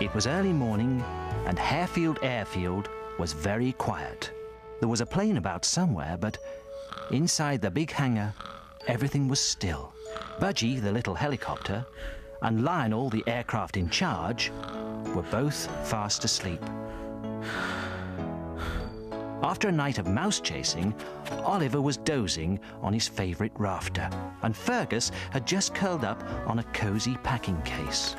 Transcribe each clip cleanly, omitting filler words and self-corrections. It was early morning, and Harefield Airfield was very quiet. There was a plane about somewhere, but inside the big hangar, everything was still. Budgie, the little helicopter, and Lionel, the aircraft in charge, were both fast asleep. After a night of mouse chasing, Oliver was dozing on his favourite rafter, and Fergus had just curled up on a cosy packing case.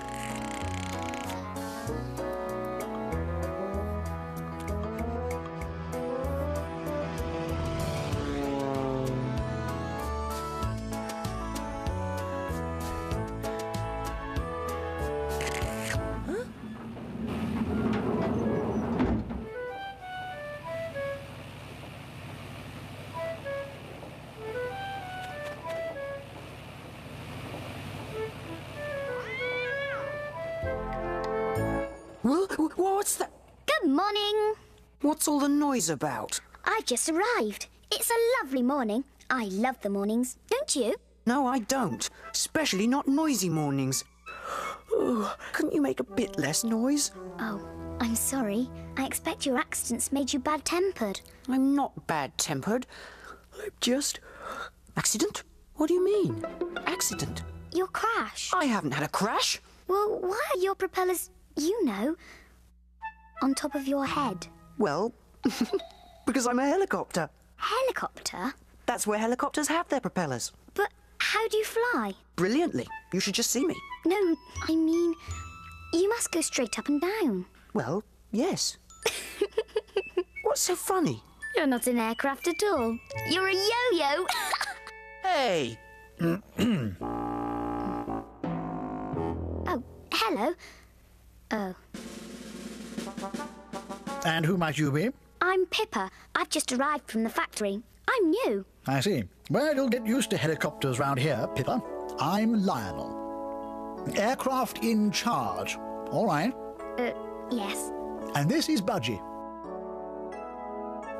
What's that? Good morning. What's all the noise about? I've just arrived. It's a lovely morning. I love the mornings, don't you? No, I don't. Especially not noisy mornings. Oh, couldn't you make a bit less noise? Oh, I'm sorry. I expect your accidents made you bad-tempered. I'm not bad-tempered. I'm just... Accident? What do you mean? Accident? Your crash. I haven't had a crash. Well, why are your propellers... you know... on top of your head? Well, because I'm a helicopter. Helicopter? That's where helicopters have their propellers. But how do you fly? Brilliantly. You should just see me. No, I mean, you must go straight up and down. Well, yes. What's so funny? You're not an aircraft at all. You're a yo-yo. Hey. Oh, hello. Oh. And who might you be? I'm Pippa. I've just arrived from the factory. I'm new. I see. Well, you'll get used to helicopters round here, Pippa. I'm Lionel. Aircraft in charge. All right. Yes. And this is Budgie.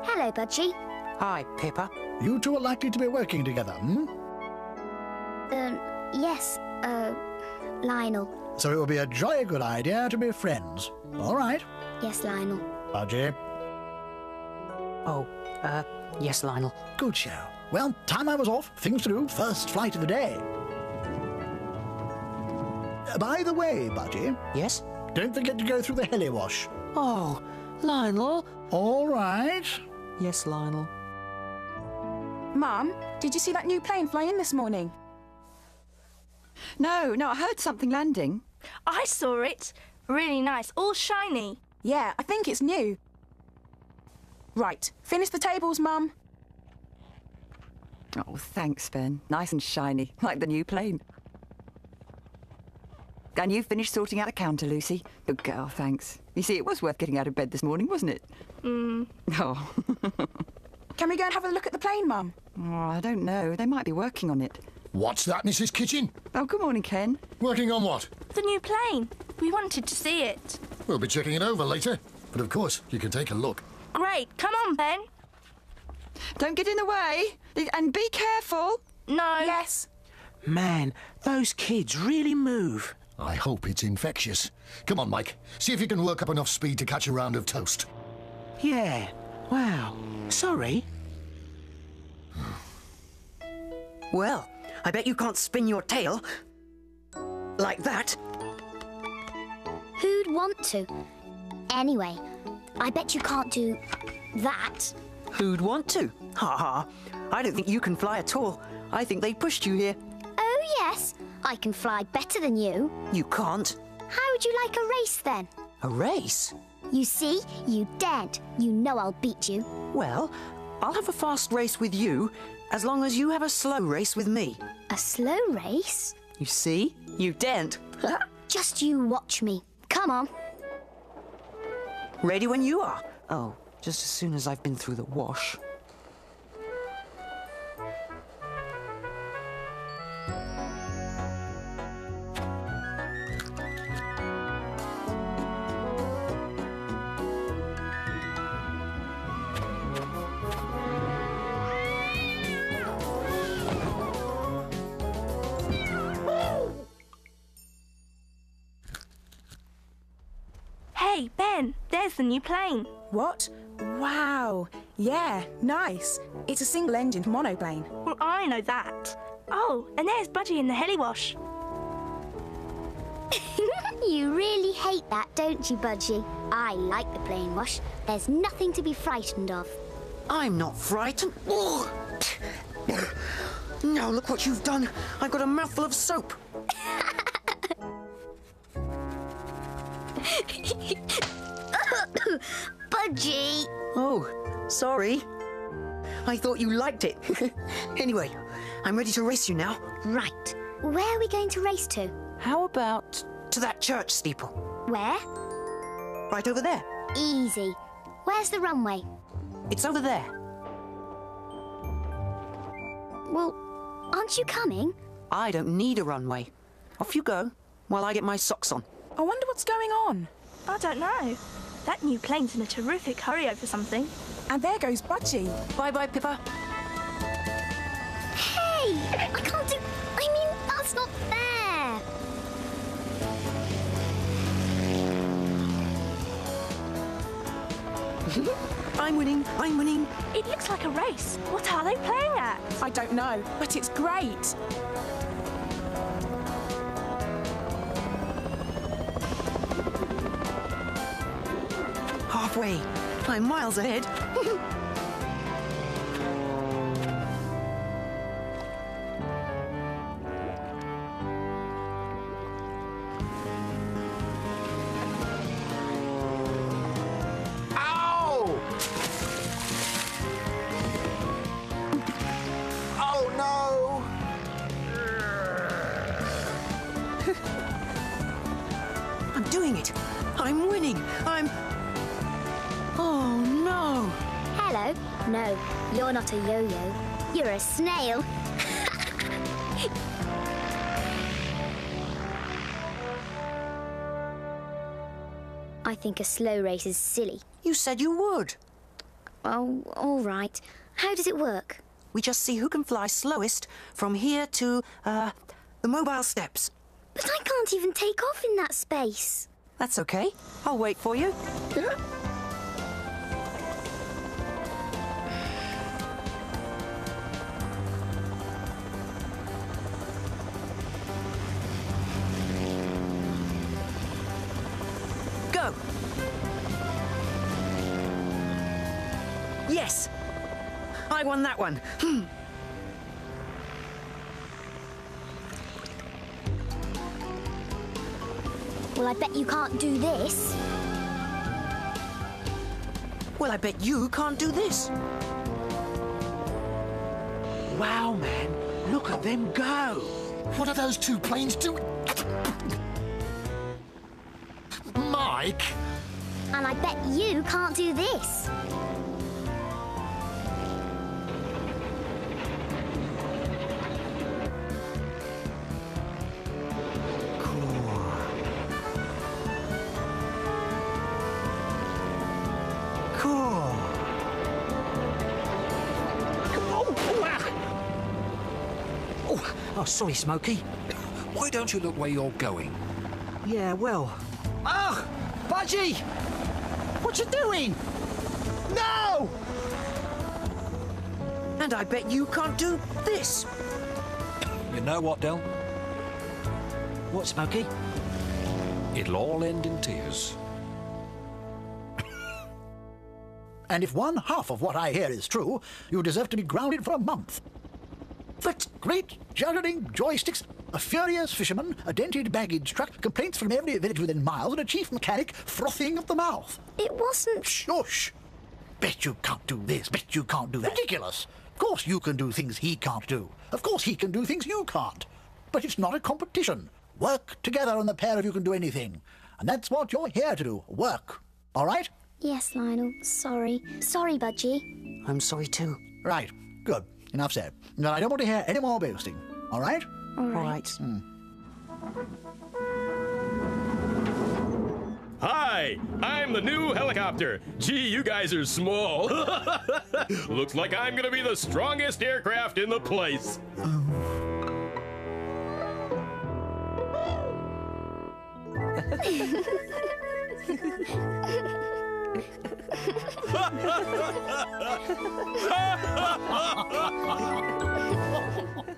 Hello, Budgie. Hi, Pippa. You two are likely to be working together, hmm? Yes, Lionel. So it will be a jolly good idea to be friends. All right. Yes, Lionel. Budgie? Oh, yes, Lionel. Good show. Well, time I was off, things to do, first flight of the day. By the way, Budgie... Yes? Don't forget to go through the heliwash. Oh, Lionel. All right. Yes, Lionel. Mum, did you see that new plane fly in this morning? No, I heard something landing. I saw it. Really nice, all shiny. Yeah, I think it's new. Right, finish the tables, Mum. Oh, thanks, Ben. Nice and shiny, like the new plane. And you've finished sorting out a counter, Lucy. Good girl, thanks. You see, it was worth getting out of bed this morning, wasn't it? Oh. Can we go and have a look at the plane, Mum? Oh, I don't know. They might be working on it. What's that, Mrs Kitchen? Oh, good morning, Ken. Working on what? The new plane. We wanted to see it. We'll be checking it over later. But of course, you can take a look. Great. Come on, Ben. Don't get in the way. And be careful. No. Yes. Man, those kids really move. I hope it's infectious. Come on, Mike. See if you can work up enough speed to catch a round of toast. Yeah. Wow. Sorry. Well, I bet you can't spin your tail. Like that. Who'd want to? Anyway, I bet you can't do that. Who'd want to? Ha ha. I don't think you can fly at all. I think they pushed you here. Oh, yes. I can fly better than you. You can't. How would you like a race, then? A race? You see, you daren't. You know I'll beat you. Well, I'll have a fast race with you, as long as you have a slow race with me. A slow race? You see, you daren't. Just you watch me. Come on. Ready when you are. Oh, just as soon as I've been through the wash. Hey, Ben, there's the new plane. What? Wow. Yeah, nice. It's a single-engine monoplane. Well, I know that. Oh, and there's Budgie in the heliwash. You really hate that, don't you, Budgie? I like the plane wash. There's nothing to be frightened of. I'm not frightened. Oh. Now look what you've done. I've got a mouthful of soap. Budgie! Oh, sorry. I thought you liked it. Anyway, I'm ready to race you now. Right. Where are we going to race to? How about to that church steeple? Where? Right over there. Easy. Where's the runway? It's over there. Well, aren't you coming? I don't need a runway. Off you go while I get my socks on. I wonder what's going on. I don't know. That new plane's in a terrific hurry over something. And there goes Budgie. Bye-bye, Pippa. Hey! I can't do... I mean, that's not fair. I'm winning. I'm winning. It looks like a race. What are they playing at? I don't know, but it's great. Halfway. I'm miles ahead. Ow! Oh no! I'm doing it. I'm winning. I'm... Oh, no! Hello. No, you're not a yo-yo. You're a snail. I think a slow race is silly. You said you would. Oh, all right. How does it work? We just see who can fly slowest from here to, the mobile steps. But I can't even take off in that space. That's okay. I'll wait for you. Yes! I won that one. Well, I bet you can't do this. Well, I bet you can't do this. Wow, man. Look at them go. What are those two planes doing? Mike! And I bet you can't do this. Oh, sorry, Smokey. Why don't you look where you're going? Yeah, well... Ah! Oh, Budgie! What you doing? No! And I bet you can't do this. You know what, Del? What, Smokey? It'll all end in tears. And if one half of what I hear is true, you deserve to be grounded for a month. But great juggling joysticks, a furious fisherman, a dented baggage truck, complaints from every village within miles, and a chief mechanic frothing at the mouth. It wasn't... Shush! Bet you can't do this, bet you can't do that. Ridiculous! Of course you can do things he can't do. Of course he can do things you can't. But it's not a competition. Work together and the pair of you can do anything. And that's what you're here to do, work. All right? Yes, Lionel, sorry. Sorry, Budgie. I'm sorry too. Right, good. Enough said. Now, I don't want to hear any more boasting. All right? All right. Hi, I'm the new helicopter. Gee, you guys are small. Looks like I'm going to be the strongest aircraft in the place.